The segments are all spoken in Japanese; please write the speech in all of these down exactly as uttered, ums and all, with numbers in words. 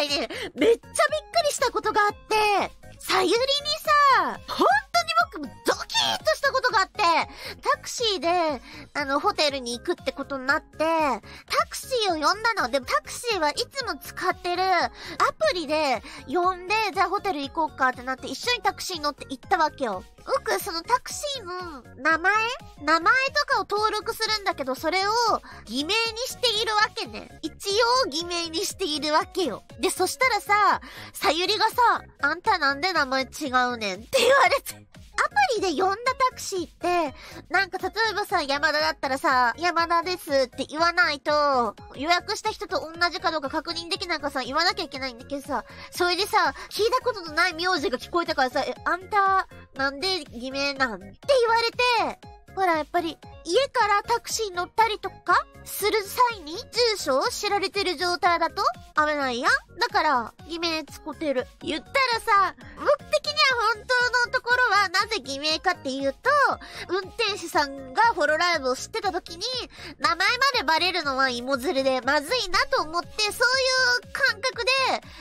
回ね、めっちゃびっくりしたことがあって、さゆりにさ、本当に僕、ドキーッとしたことがあって、タクシーで、あの、ホテルに行くってことになって、タクシーを呼んだの。でもタクシーはいつも使ってるアプリで呼んで、じゃあホテル行こうかってなって、一緒にタクシー乗って行ったわけよ。僕、そのタクシーの名前名前とかを登録するんだけど、それを偽名にしているわけね。一応偽名にしているわけよ。で、そしたらさ、さゆりがさ、あんたなんで名前違うねんって言われて。アプリで呼んだタクシーって、なんか例えばさ、山田だったらさ、山田ですって言わないと、予約した人と同じかどうか確認できないからさ、言わなきゃいけないんだけどさ、それでさ、聞いたことのない名字が聞こえたからさ、え、あんた、なんで偽名なんって言われて、ほら、やっぱり、家からタクシー乗ったりとかする際に、住所を知られてる状態だと危ないやん。だから、偽名使ってる。言ったらさ、僕的には本当のところは、なぜ偽名かっていうと、運転手さんがホロライブを知ってた時に、名前までバレるのは芋づるで、まずいなと思って、そういう感覚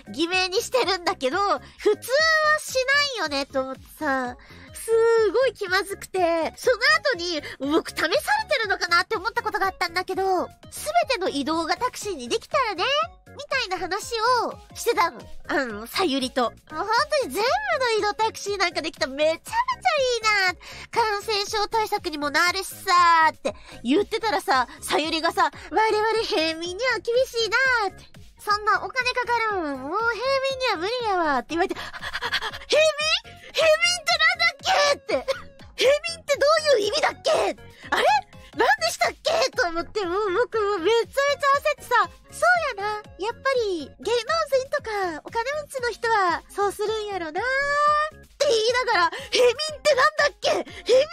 で、偽名にしてるんだけど、普通はしないよね、と思ってさ、すごい気まずくて、その後に僕試されてるのかなって思ったことがあったんだけど、すべての移動がタクシーにできたらね、みたいな話をしてたの。あの、さゆりと。もう本当に全部の移動タクシーなんかできたらめちゃめちゃいいな、感染症対策にもなるしさーって言ってたらさ、さゆりがさ、我々平民には厳しいなーって。そんなお金かかるもん。もう平民には無理やわって言われて、平民平民ってなんだっけって、平民ってどういう意味だっけ、あれ何でしたっけと思って、もう僕もめちゃめちゃ焦ってさ、そうやな、やっぱり芸能人とかお金持ちの人はそうするんやろなーって言いながら、平民ってなんだっけ平民ってなんだっ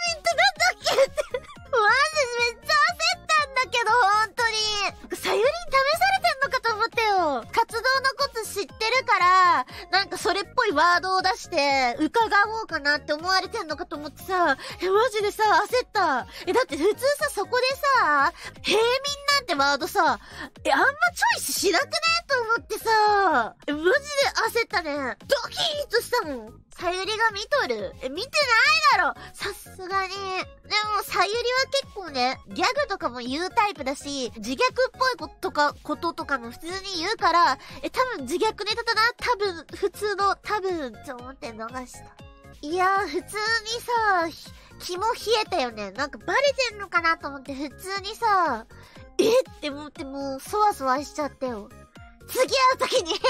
けってマジめっちゃ焦ったんだけど、本当にさゆりに試されてんのかと思ってよ。活動のこと知ってるから、なんかそれっぽいワードを出して、伺おうかなって思われてんのかと思ってさ、え、マジでさ、焦った。え、だって普通さ、そこでさ、平民なんてワードさ、え、あんまチョイスしなくねと思ってさ、え、マジで焦ったね。ドキーンとしたもん。さゆりが見とる？え、見てないだろさすがに。でも、さゆりは結構ね、ギャグとかも言うタイプだし、自虐っぽいこととか、こととかも普通に言うから、え、多分自虐ネタだな、多分、普通の、多分、って思って逃した。いやー、普通にさ、気も冷えたよね。なんかバレてんのかなと思って、普通にさ、えって思ってもう、そわそわしちゃったよ。次会う時に平